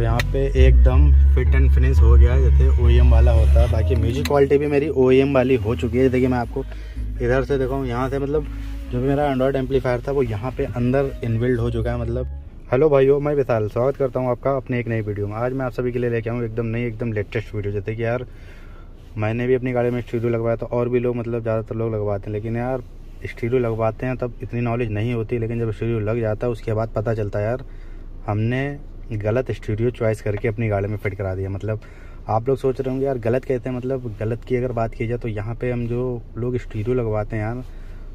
तो यहाँ पे एकदम फिट एंड फिनिश हो गया है जैसे OEM वाला होता है। बाकी म्यूजिक क्वालिटी भी मेरी OEM वाली हो चुकी है। देखिए मैं आपको इधर से दिखाऊँ, यहाँ से मतलब जो भी मेरा एंड्रॉयड एम्पलीफायर था वो यहाँ पे अंदर इनबिल्ड हो चुका है। मतलब हेलो भाइयों, मैं विशाल स्वागत करता हूँ आपका अपने एक नई वीडियो में। आज मैं आप सभी के लिए लेके आऊँ एकदम नई एकदम लेटेस्ट वीडियो। जैसे कि यार मैंने भी अपनी गाड़ी में स्टीरियो लगवाया था और भी लोग मतलब ज़्यादातर लोग लगवाते हैं, लेकिन यार स्टीरियो लगवाते हैं तब इतनी नॉलेज नहीं होती, लेकिन जब स्टीरियो लग जाता है उसके बाद पता चलता है यार हमने गलत स्टीरियो चॉइस करके अपनी गाड़ी में फिट करा दिया। मतलब आप लोग सोच रहे होंगे यार गलत कहते हैं, मतलब गलत की अगर बात की जाए तो यहाँ पे हम जो लोग स्टीरियो लगवाते हैं यार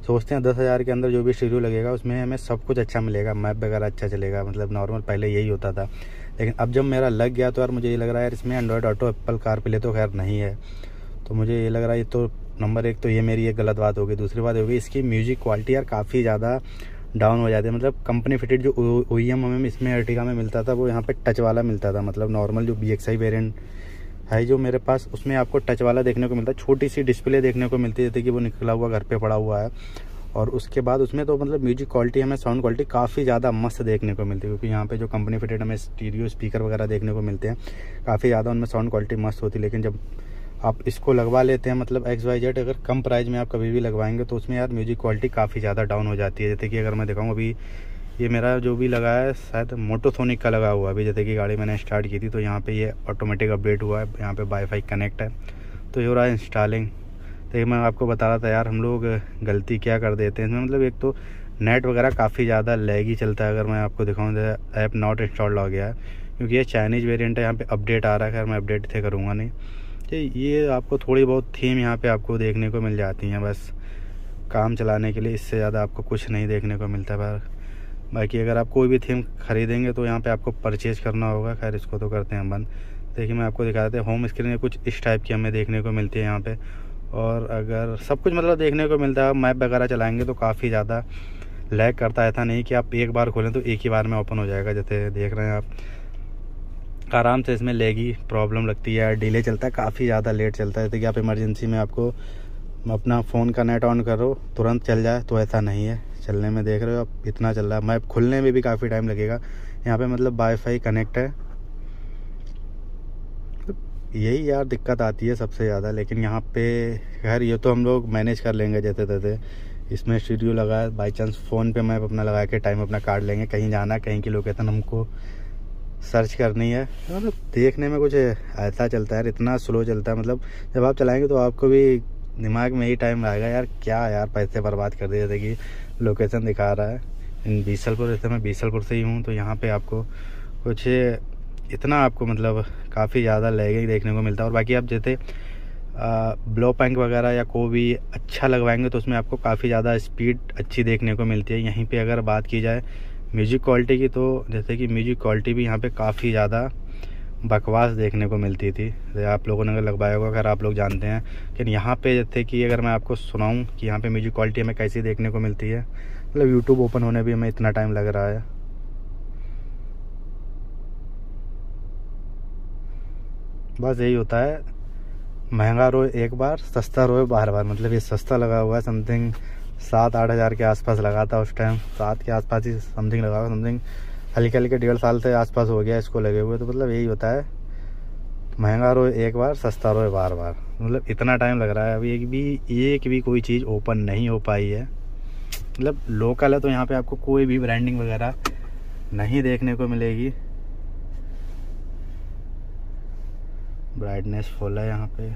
सोचते हैं 10,000 के अंदर जो भी स्टीरियो लगेगा उसमें हमें सब कुछ अच्छा मिलेगा, मैप वगैरह अच्छा चलेगा, मतलब नॉर्मल पहले यही होता था। लेकिन अब जब मेरा लग गया तो यार मुझे ये लग रहा है यार इसमें एंड्रॉयड ऑटो एप्पल CarPlay तो खैर नहीं है, तो मुझे ये लग रहा है ये तो नंबर एक तो ये मेरी एक गलत बात होगी। दूसरी बात होगी इसकी म्यूज़िक क्वालिटी यार काफ़ी ज़्यादा डाउन हो जाती है। मतलब कंपनी फिटेड जो OEM हमें इसमें अर्टिगा में मिलता था वो यहाँ पे टच वाला मिलता था। मतलब नॉर्मल जो BXI वेरिएंट है जो मेरे पास उसमें आपको टच वाला देखने को मिलता है, छोटी सी डिस्प्ले देखने को मिलती है जैसे कि वो निकला हुआ घर पे पड़ा हुआ है। और उसके बाद उसमें तो मतलब म्यूजिक क्वालिटी हमें साउंड क्वालिटी काफ़ी ज़्यादा मस्त देखने को मिलती है, क्योंकि यहाँ पे जो कंपनी फिटेड हमें स्टीरियो स्पीकर वगैरह देखने को मिलते हैं काफ़ी ज़्यादा उनमें साउंड क्वालिटी मस्त होती है। लेकिन जब आप इसको लगवा लेते हैं मतलब XYZ अगर कम प्राइस में आप कभी भी लगवाएंगे तो उसमें यार म्यूजिक क्वालिटी काफ़ी ज़्यादा डाउन हो जाती है। जैसे कि अगर मैं दिखाऊँ अभी ये मेरा जो भी लगा है शायद मोटोसोनिक का लगा हुआ है। अभी जैसे कि गाड़ी मैंने स्टार्ट की थी तो यहाँ पे ये ऑटोमेटिक अपडेट हुआ है, यहाँ पे वाईफाई कनेक्ट है तो ये हो रहा है इंस्टॉलिंग। तो मैं आपको बता रहा था यार हम लोग गलती क्या कर देते हैं इसमें, मतलब एक तो नेट वगैरह काफ़ी ज़्यादा लैगी चलता है। अगर मैं आपको दिखाऊँ ऐप नॉट इंस्टॉल्ड हो गया है क्योंकि ये चाइनीज़ वेरियंट है, यहाँ पर अपडेट आ रहा है, खैर मैं अपडेट थे करूँगा नहीं। तो ये आपको थोड़ी बहुत थीम यहाँ पे आपको देखने को मिल जाती हैं बस काम चलाने के लिए, इससे ज़्यादा आपको कुछ नहीं देखने को मिलता है। बाकी अगर आप कोई भी थीम खरीदेंगे तो यहाँ पे आपको परचेज़ करना होगा। खैर इसको तो करते हैं बंद। देखिए मैं आपको दिखाते हैं होम स्क्रीन में कुछ इस टाइप की हमें देखने को मिलती है यहाँ पर। और अगर सब कुछ मतलब देखने को मिलता है, मैप वगैरह चलाएँगे तो काफ़ी ज़्यादा लैग करता है, ऐसा नहीं कि आप एक बार खोलें तो एक ही बार में ओपन हो जाएगा। जैसे देख रहे हैं आप आराम से इसमें लेगी प्रॉब्लम लगती है, डिले चलता है, काफ़ी ज़्यादा लेट चलता है। जैसे कि आप इमरजेंसी में आपको अपना फ़ोन का नेट ऑन करो तुरंत चल जाए तो ऐसा नहीं है, चलने में देख रहे हो आप इतना चल रहा है, मैप खुलने में भी काफ़ी टाइम लगेगा। यहाँ पे मतलब वाईफाई कनेक्ट है, यही यार दिक्कत आती है सबसे ज़्यादा। लेकिन यहाँ पे खैर ये तो हम लोग मैनेज कर लेंगे जैसे तैसे। इसमें स्टूडियो लगाया बाई चांस फ़ोन पर मैप अपना लगा के टाइम अपना काट लेंगे, कहीं जाना कहीं की लोकेशन हमको सर्च करनी है। मतलब देखने में कुछ ऐसा चलता है, इतना स्लो चलता है, मतलब जब आप चलाएंगे तो आपको भी दिमाग में ही टाइम आएगा यार क्या यार पैसे बर्बाद कर दिए। जैसे कि लोकेशन दिखा रहा है इन बीसलपुर, जैसे मैं बीसलपुर से ही हूँ तो यहाँ पे आपको कुछ इतना आपको मतलब काफ़ी ज़्यादा लैगिंग देखने को मिलता है। और बाकी आप जैसे ब्लो पैंक वगैरह या कोई भी अच्छा लगवाएंगे तो उसमें आपको काफ़ी ज़्यादा स्पीड अच्छी देखने को मिलती है। यहीं पर अगर बात की जाए म्यूज़िक क्वालिटी की तो जैसे कि म्यूज़िक क्वालिटी भी यहाँ पे काफ़ी ज़्यादा बकवास देखने को मिलती थी। जैसे आप लोगों ने अगर लगवाया होगा खैर आप लोग जानते हैं, लेकिन यहाँ पे जैसे कि अगर मैं आपको सुनाऊं कि यहाँ पे म्यूज़िक क्वालिटी हमें कैसी देखने को मिलती है, मतलब यूट्यूब ओपन होने भी हमें इतना टाइम लग रहा है। बस यही होता है, महंगा रोए एक बार सस्ता रोए बार बार। मतलब ये सस्ता लगा हुआ है, समथिंग 7-8 हज़ार के आसपास लगा था उस टाइम, 7 के आसपास ही समथिंग लगा हुआ, समथिंग हल्के हल्के 1.5 साल से आसपास हो गया इसको लगे हुए। तो मतलब यही होता है महंगा रोए एक बार सस्ता रोए बार बार, मतलब इतना टाइम लग रहा है। अभी एक भी कोई चीज़ ओपन नहीं हो पाई है। मतलब लोकल है तो यहाँ पे आपको कोई भी ब्रांडिंग वगैरह नहीं देखने को मिलेगी। ब्राइटनेस फुल है यहाँ पे,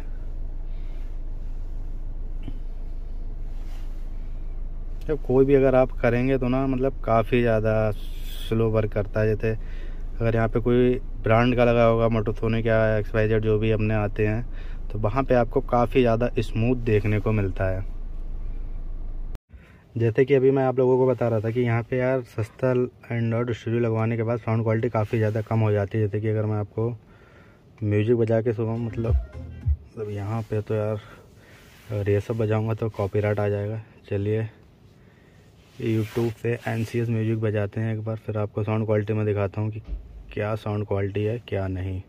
जब कोई भी अगर आप करेंगे तो ना मतलब काफ़ी ज़्यादा स्लो वर्क करता है। जैसे अगर यहाँ पे कोई ब्रांड का लगा होगा मोटोसोनिक या XYZ जो भी अपने आते हैं तो वहाँ पे आपको काफ़ी ज़्यादा स्मूथ देखने को मिलता है। जैसे कि अभी मैं आप लोगों को बता रहा था कि यहाँ पे यार सस्ता एंड्रॉयड स्टूडियो लगवाने के बाद साउंड क्वालिटी काफ़ी ज़्यादा कम हो जाती है। जैसे कि अगर मैं आपको म्यूज़िक बजा के सुनाऊँ मतलब यहाँ पर तो यार अगर ये सब बजाऊँगा तो कॉपीराइट आ जाएगा। चलिए यूट्यूब से NCS म्यूज़िक बजाते हैं एक बार, फिर आपको साउंड क्वालिटी में दिखाता हूँ कि क्या साउंड क्वालिटी है क्या नहीं।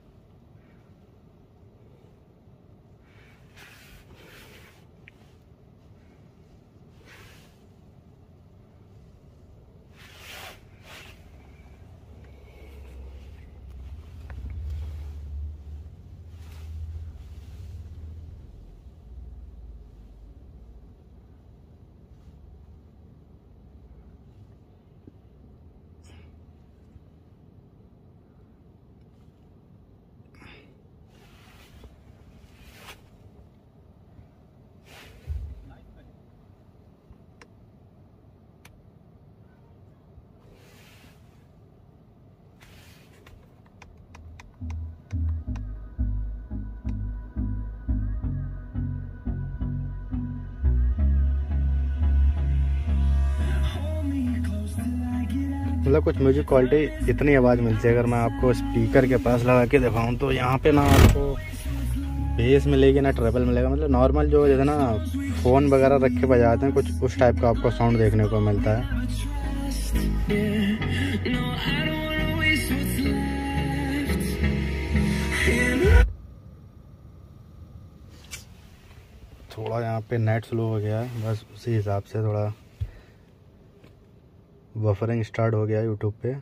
मतलब कुछ म्यूजिक क्वालिटी इतनी आवाज़ मिलती है। अगर मैं आपको स्पीकर के पास लगा के दिखाऊँ तो यहाँ पे ना आपको बेस मिलेगी ना ट्रेबल मिलेगा, मतलब नॉर्मल जो जैसे ना फ़ोन वगैरह रख के बजाते हैं कुछ उस टाइप का आपको साउंड देखने को मिलता है। थोड़ा यहाँ पे नेट स्लो हो गया है, बस उसी हिसाब से थोड़ा बफरिंग स्टार्ट हो गया यूट्यूब पे।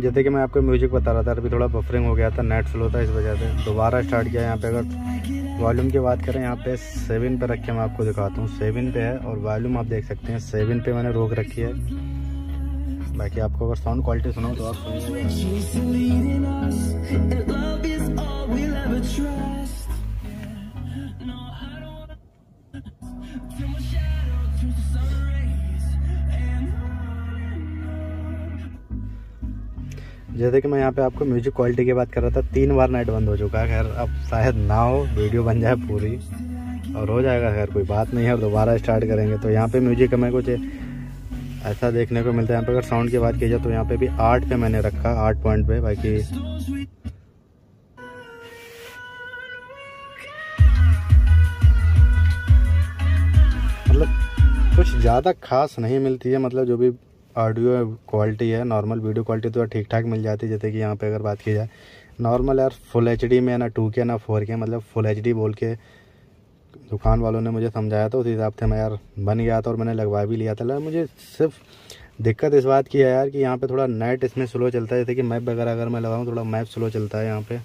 जैसे कि मैं आपको म्यूज़िक बता रहा था, अभी थोड़ा बफरिंग हो गया था, नेट स्लो था, इस वजह से दोबारा स्टार्ट किया। यहाँ पे अगर वॉल्यूम की बात करें, यहाँ पे 7 पे रख के मैं आपको दिखाता हूँ। 7 पे है और वॉल्यूम आप देख सकते हैं 7 पे मैंने रोक रखी है। बाकी आपको अगर साउंड क्वालिटी सुनाओ तो आप जैसे कि मैं यहाँ पे आपको म्यूजिक क्वालिटी की बात कर रहा था, 3 बार नेट बंद हो चुका है। खैर अब शायद ना हो, वीडियो बन जाए पूरी और हो जाएगा, खैर कोई बात नहीं है। और दोबारा स्टार्ट करेंगे तो यहाँ पे म्यूजिक हमें कुछ ऐसा देखने को मिलता है। यहाँ पे अगर साउंड की बात की जाए तो यहाँ पे भी 8 पे मैंने रखा, 8 पॉइंट पे। बाकी मतलब कुछ ज़्यादा खास नहीं मिलती है, मतलब जो भी ऑडियो क्वालिटी है नॉर्मल वीडियो क्वालिटी तो ठीक ठाक मिल जाती है। जैसे कि यहाँ पे अगर बात की जाए नॉर्मल यार फुल एचडी में ना 2K ना 4K, मतलब फुल एचडी बोल के दुकान वालों ने मुझे समझाया था, उस हिसाब से मैं यार बन गया था और मैंने लगवा भी लिया था। लेकिन मुझे सिर्फ दिक्कत इस बात की है यार कि यहाँ पर थोड़ा नेट इसमें स्लो चलता है। जैसे कि मैप वगैरह अगर मैं लगाऊँ थोड़ा मैप स्लो चलता है यहाँ पर।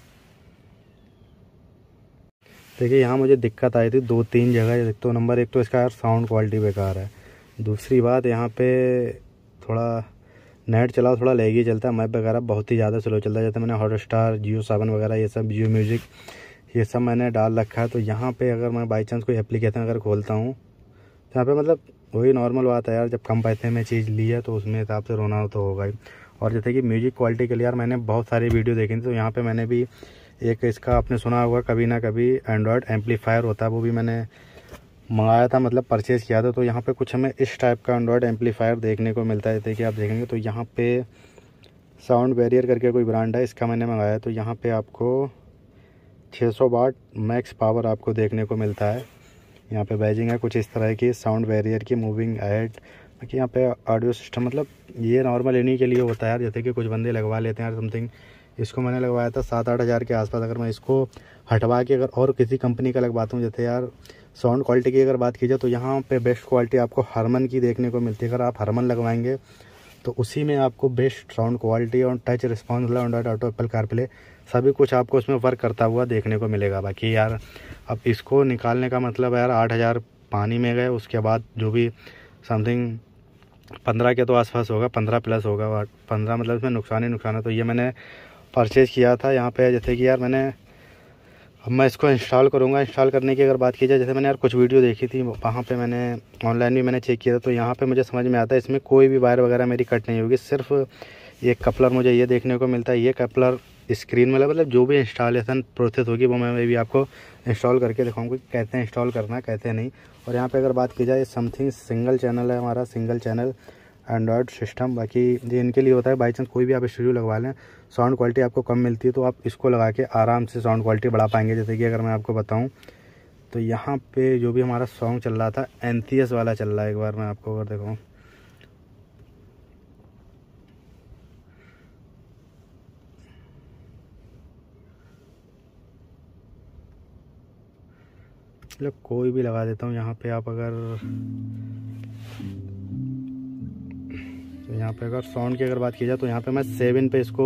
देखिए यहाँ मुझे दिक्कत आई थी 2-3 जगह। तो नंबर 1 तो इसका यार साउंड क्वालिटी बेकार है। दूसरी बात यहाँ पर थोड़ा नेट चलाओ थोड़ा लैग ही चलता है, मैप वगैरह बहुत ही ज़्यादा स्लो चलता है। जैसे मैंने हॉटस्टार, जियो 7 वगैरह ये सब, जियो म्यूज़िक ये सब मैंने डाल रखा है। तो यहाँ पे अगर मैं बाई चांस कोई एप्लीकेशन अगर खोलता हूँ तो यहाँ पे मतलब वही नॉर्मल बात है यार, जब कम पैसे में चीज़ ली है तो उसमें हिसाब से रोना तो होगा ही। और जैसे कि म्यूज़िक क्वालिटी के लिए यार मैंने बहुत सारी वीडियो देखी थी, तो यहाँ पर मैंने भी एक इसका आपने सुना होगा कभी ना कभी एंड्रॉयड एम्पलीफायर होता है, वो भी मैंने मंगाया था, मतलब परचेज़ किया था। तो यहाँ पे कुछ हमें इस टाइप का एंड्रॉयड एम्पलीफायर देखने को मिलता है। देखिए आप देखेंगे तो यहाँ पे साउंड बैरियर करके कोई ब्रांड है, इसका मैंने मंगाया। तो यहाँ पे आपको 600 वाट मैक्स पावर आपको देखने को मिलता है। यहाँ पे बैजिंग है कुछ इस तरह की, साउंड बैरियर की मूविंग ऐड। बाकी यहाँ पे ऑडियो सिस्टम, मतलब ये नॉर्मल इन्हीं के लिए होता है यार। जैसे कि कुछ बंदे लगवा लेते हैं यार समथिंग, इसको मैंने लगवाया था 7-8 हज़ार के आसपास। अगर मैं इसको हटवा के अगर और किसी कंपनी का लगवाता हूँ, जैसे यार साउंड क्वालिटी की अगर बात की जाए तो यहाँ पे बेस्ट क्वालिटी आपको हार्मन की देखने को मिलती है। अगर आप हार्मन लगवाएंगे तो उसी में आपको बेस्ट साउंड क्वालिटी और touch response Android auto, Apple CarPlay सभी कुछ आपको उसमें वर्क करता हुआ देखने को मिलेगा। बाकी यार अब इसको निकालने का मतलब यार 8 हज़ार पानी में गए, उसके बाद जो भी समथिंग 15 के तो आसपास होगा, 15 प्लस होगा, 15 मतलब इसमें नुकसान ही नुकसान है। तो ये मैंने परचेज़ किया था यहाँ पे। जैसे कि यार मैंने अब मैं इसको इंस्टॉल करूँगा। इंस्टॉल करने की अगर बात की जाए, जैसे मैंने यार कुछ वीडियो देखी थी, वहाँ पे मैंने ऑनलाइन भी मैंने चेक किया था। तो यहाँ पे मुझे समझ में आता है इसमें कोई भी वायर वगैरह मेरी कट नहीं होगी, सिर्फ एक कपलर मुझे ये देखने को मिलता है। ये कपलर स्क्रीन में मतलब जो भी इंस्टॉलेशन प्रोसेस होगी वो मैं भी आपको इंस्टॉल करके दिखाऊँगा कैसे इंस्टॉल करना है कैसे नहीं। और यहाँ पर अगर बात की जाए समथिंग सिंगल चैनल है हमारा, सिंगल चैनल एंड्रॉयड सिस्टम। बाकी ये इनके लिए होता है, बाई चांस कोई भी आप स्टूडियो लगवा लें, साउंड क्वालिटी आपको कम मिलती है तो आप इसको लगा के आराम से साउंड क्वालिटी बढ़ा पाएंगे। जैसे कि अगर मैं आपको बताऊं तो यहाँ पे जो भी हमारा सॉन्ग चल रहा था NCS वाला चल रहा है। एक बार मैं आपको अगर दिखाऊँ मतलब कोई भी लगा देता हूँ यहाँ पे। आप अगर यहाँ पे अगर साउंड की अगर बात की जाए तो यहाँ पे मैं 7 पे इसको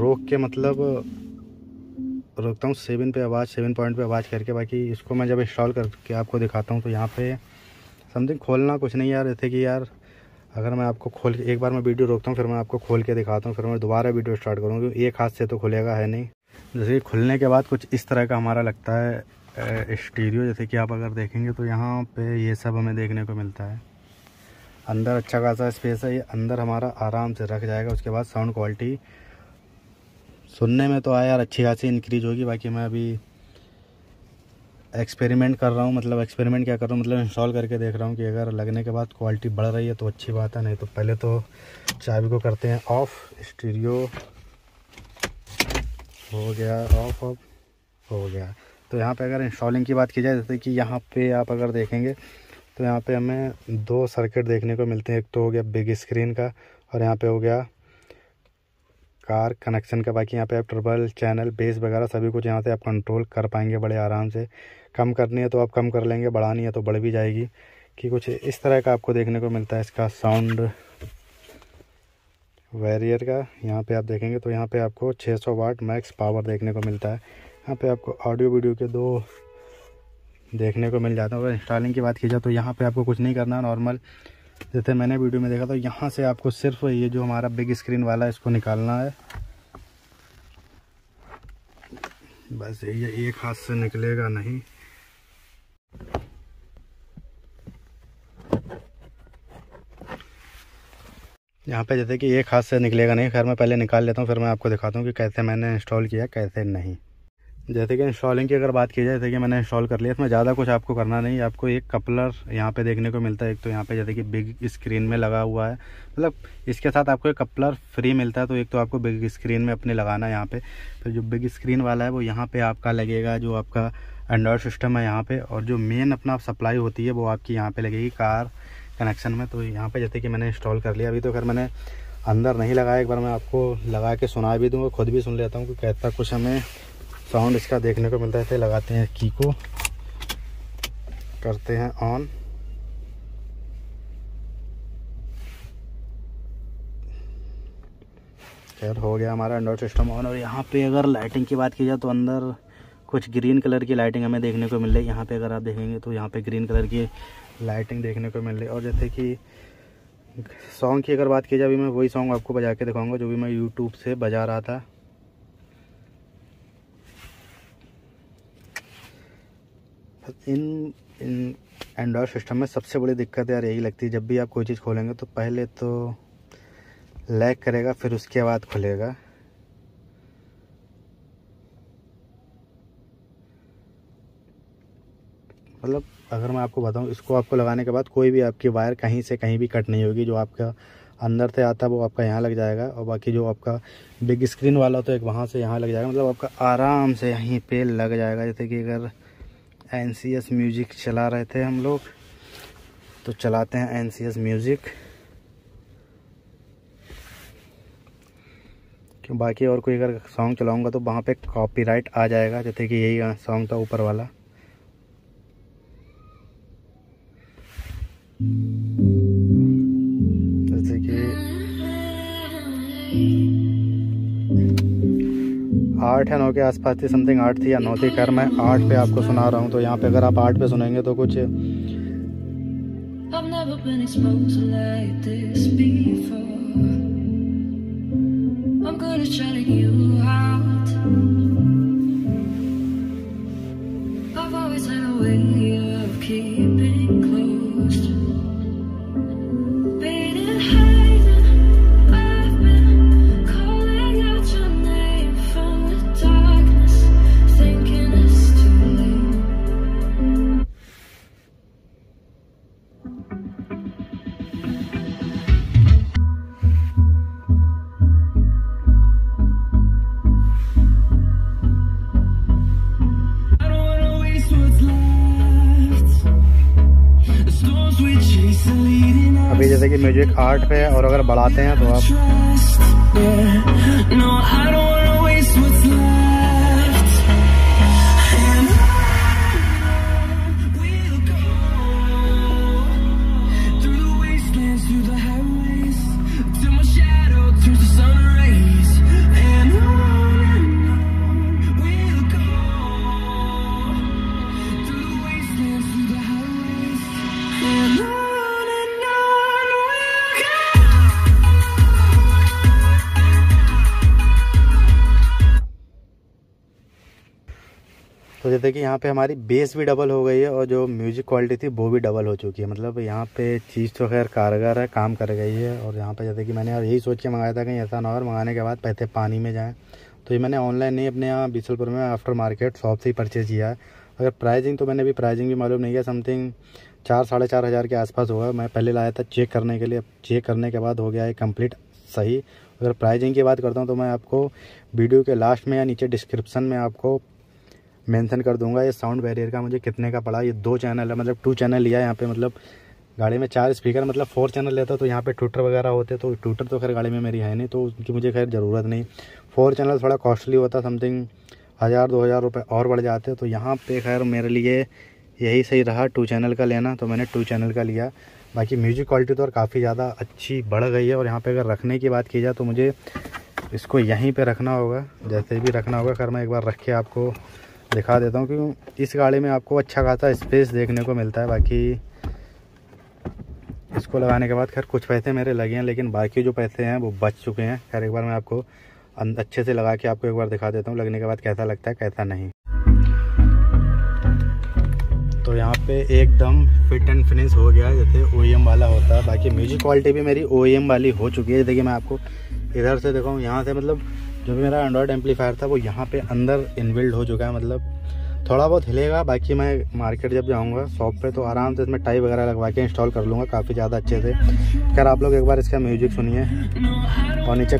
रोक के मतलब रोकता हूँ, 7 पे आवाज़, 7 पॉइंट पे आवाज़ करके। बाकी इसको मैं जब इंस्टॉल करके आपको दिखाता हूँ तो यहाँ पे समथिंग खोलना कुछ नहीं यार। जैसे कि यार अगर मैं आपको खोल के, एक बार मैं वीडियो रोकता हूँ फिर मैं आपको खोल के दिखाता हूँ, फिर मैं दोबारा वीडियो स्टार्ट करूँगा क्योंकि एक हाथ से तो खुलेगा है नहीं। जैसे खुलने के बाद कुछ इस तरह का हमारा लगता है स्टीरियो, जैसे कि आप अगर देखेंगे तो यहाँ पे ये सब हमें देखने को मिलता है। अंदर अच्छा खासा स्पेस है, ये अंदर हमारा आराम से रख जाएगा। उसके बाद साउंड क्वालिटी सुनने में तो आया यार अच्छी खासी इंक्रीज होगी। बाकी मैं अभी एक्सपेरिमेंट कर रहा हूँ, मतलब एक्सपेरिमेंट क्या कर रहा हूँ, मतलब इंस्टॉल करके देख रहा हूँ कि अगर लगने के बाद क्वालिटी बढ़ रही है तो अच्छी बात है, नहीं तो पहले तो चाबी को करते हैं ऑफ़। स्टीरियो हो गया ऑफ, ऑफ हो गया। तो यहाँ पे अगर इंस्टॉलिंग की बात की जाए, जैसे कि यहाँ पे आप अगर देखेंगे तो यहाँ पे हमें दो सर्किट देखने को मिलते हैं। एक तो हो गया बिग स्क्रीन का और यहाँ पे हो गया कार कनेक्शन का। बाकी यहाँ पे आप ट्रिपल चैनल बेस वगैरह सभी कुछ यहाँ से आप कंट्रोल कर पाएंगे बड़े आराम से। कम करनी है तो आप कम कर लेंगे, बढ़ानी है तो बढ़ भी जाएगी। कि कुछ इस तरह का आपको देखने को मिलता है। इसका साउंड बैरियर का यहाँ पे आप देखेंगे तो यहाँ पे आपको 600 वाट मैक्स पावर देखने को मिलता है। यहाँ पे आपको ऑडियो वीडियो के दो देखने को मिल जाते हैं। अगर इंस्टॉलिंग की बात की जाए तो यहाँ पे आपको कुछ नहीं करना, नॉर्मल जैसे मैंने वीडियो में देखा तो यहाँ से आपको सिर्फ ये जो हमारा बिग स्क्रीन वाला है इसको निकालना है। बस ये एक हाथ से निकलेगा नहीं। यहाँ पे जैसे कि एक हाथ से निकलेगा नहीं। खैर मैं पहले निकाल लेता हूँ फिर मैं आपको दिखाता हूँ कि कैसे मैंने इंस्टॉल किया कैसे नहीं। जैसे कि इंस्टॉलिंग की अगर बात की जाए, जैसे कि मैंने इंस्टॉल कर लिया, इसमें ज़्यादा कुछ आपको करना नहीं। आपको एक कपलर यहाँ पे देखने को मिलता है, एक तो यहाँ पे जैसे कि बिग स्क्रीन में लगा हुआ है, मतलब इसके साथ आपको एक कपलर फ्री मिलता है। तो एक तो आपको बिग स्क्रीन में अपने लगाना है यहाँ पे, फिर जो बिग स्क्रीन वाला है वो यहाँ पर आपका लगेगा जो आपका एंड्रॉयड सिस्टम है यहाँ पर, और जो मेन अपना सप्लाई होती है वो आपकी यहाँ पर लगेगी कार कनेक्शन में। तो यहाँ पे जैसे कि मैंने इंस्टॉल कर लिया। अभी तो खैर मैंने अंदर नहीं लगाया, एक बार मैं आपको लगा के सुना भी दूँगा, खुद भी सुन लेता हूँ कि कैसा कुछ हमें साउंड इसका देखने को मिलता है। ऐसे लगाते हैं की को, करते हैं ऑन। खैर हो गया हमारा एंड्रॉयड सिस्टम ऑन। और यहाँ पे अगर लाइटिंग की बात की जाए तो अंदर कुछ ग्रीन कलर की लाइटिंग हमें देखने को मिल रही है। यहाँ पे अगर आप देखेंगे तो यहाँ पे ग्रीन कलर की लाइटिंग देखने को मिल रही है। और जैसे कि सॉन्ग की अगर बात की जाए, अभी मैं वही सॉन्ग आपको बजा के दिखाऊंगा जो भी मैं यूट्यूब से बजा रहा था। इन एंड्रॉयड सिस्टम में सबसे बड़ी दिक्कत यार यही लगती है, जब भी आप कोई चीज़ खोलेंगे तो पहले तो लैग करेगा फिर उसके बाद खुलेगा। मतलब अगर मैं आपको बताऊं, इसको आपको लगाने के बाद कोई भी आपकी वायर कहीं से कहीं भी कट नहीं होगी। जो आपका अंदर से आता है वो आपका यहाँ लग जाएगा, और बाकी जो आपका बिग स्क्रीन वाला तो एक वहाँ से यहाँ लग जाएगा, मतलब आपका आराम से यहीं पे लग जाएगा। जैसे कि अगर NCS म्यूज़िक चला रहे थे हम लोग तो चलाते हैं NCS म्यूज़िक। क्यों बाकी और कोई अगर सॉन्ग चलाऊँगा तो वहाँ पे कॉपीराइट आ जाएगा। जैसे कि यही सॉन्ग था ऊपर वाला, जैसे कि 8 या 9 के आसपास थी, समथिंग 8 थी या 9 थी। खैर मैं 8 पे आपको सुना रहा हूँ। तो यहाँ पे अगर आप 8 पे सुनेंगे तो कुछ अभी जैसे कि म्यूजिक 8 पे है, और अगर बढ़ाते हैं तो आप तो जैसे कि यहाँ पे हमारी बेस भी डबल हो गई है और जो म्यूज़िक क्वालिटी थी वो भी डबल हो चुकी है। मतलब यहाँ पे चीज़ तो खैर कारगर है, काम कर गई है। और यहाँ पे जैसे कि मैंने और यही सोच के मंगाया था कहीं ऐसा ना और मंगाने के बाद पैसे पानी में जाएँ, तो ये मैंने ऑनलाइन नहीं अपने यहाँ बीसलपुर में आफ्टर मार्केट शॉप से ही परचेज़ किया है। अगर प्राइजिंग तो मैंने अभी प्राइजिंग भी मालूम नहीं किया, समथिंग 4-4.5 हज़ार के आसपास होगा। मैं पहले लाया था चेक करने के लिए, चेक करने के बाद हो गया है कंप्लीट सही। अगर प्राइजिंग की बात करता हूँ तो मैं आपको वीडियो के लास्ट में या नीचे डिस्क्रिप्शन में आपको मेंशन कर दूंगा ये साउंड बैरियर का मुझे कितने का पड़ा। ये 2 चैनल है, मतलब 2 चैनल लिया यहाँ पे। मतलब गाड़ी में 4 स्पीकर, मतलब 4 चैनल लेता तो यहाँ पे ट्यूटर वगैरह होते, तो ट्यूटर तो खैर गाड़ी में मेरी है नहीं तो उसकी मुझे खैर ज़रूरत नहीं। 4 चैनल थोड़ा कॉस्टली होता, समथिंग 1000-2000 रुपये और बढ़ जाते, तो यहाँ पे खैर मेरे लिए यही सही रहा 2 चैनल का लेना, तो मैंने 2 चैनल का लिया। बाकी म्यूज़िक क्वालिटी तो और काफ़ी ज़्यादा अच्छी बढ़ गई है। और यहाँ पे अगर रखने की बात की जाए तो मुझे इसको यहीं पे रखना होगा, जैसे भी रखना होगा। खैर मैं एक बार रख के आपको दिखा देता हूँ, क्योंकि इस गाड़ी में आपको अच्छा खासा स्पेस देखने को मिलता है। बाकी इसको लगाने के बाद खैर कुछ पैसे मेरे लगे हैं, लेकिन बाकी जो पैसे हैं वो बच चुके हैं। खैर एक बार मैं आपको अच्छे से लगा के आपको एक बार दिखा देता हूँ लगने के बाद कैसा लगता है कैसा नहीं। तो यहाँ पे एकदम फिट एंड फिनिश हो गया है जैसे OEM वाला होता है। बाकी म्यूज़िक क्वालिटी भी मेरी OEM वाली हो चुकी है। जैसे कि मैं आपको इधर से दिखाऊँ, यहाँ से मतलब जो भी मेरा एंड्रॉयड एम्पलीफायर था वो यहाँ पे अंदर इनबिल्ड हो चुका है। मतलब थोड़ा बहुत हिलेगा, बाकी मैं मार्केट जब जाऊँगा शॉप पे तो आराम से इसमें टाई वगैरह लगवा के इंस्टॉल कर लूँगा काफ़ी ज़्यादा अच्छे से। खैर आप लोग एक बार इसका म्यूज़िक सुनिए और नीचे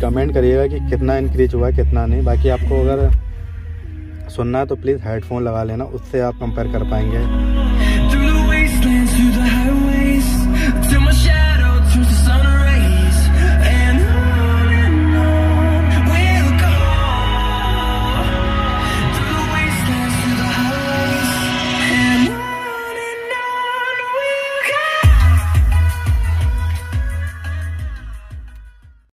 कमेंट करिएगा कि कितना इंक्रीज हुआ कितना नहीं। बाकी आपको अगर सुनना है तो प्लीज़ हेडफोन लगा लेना, उससे आप कंपेयर कर पाएंगे।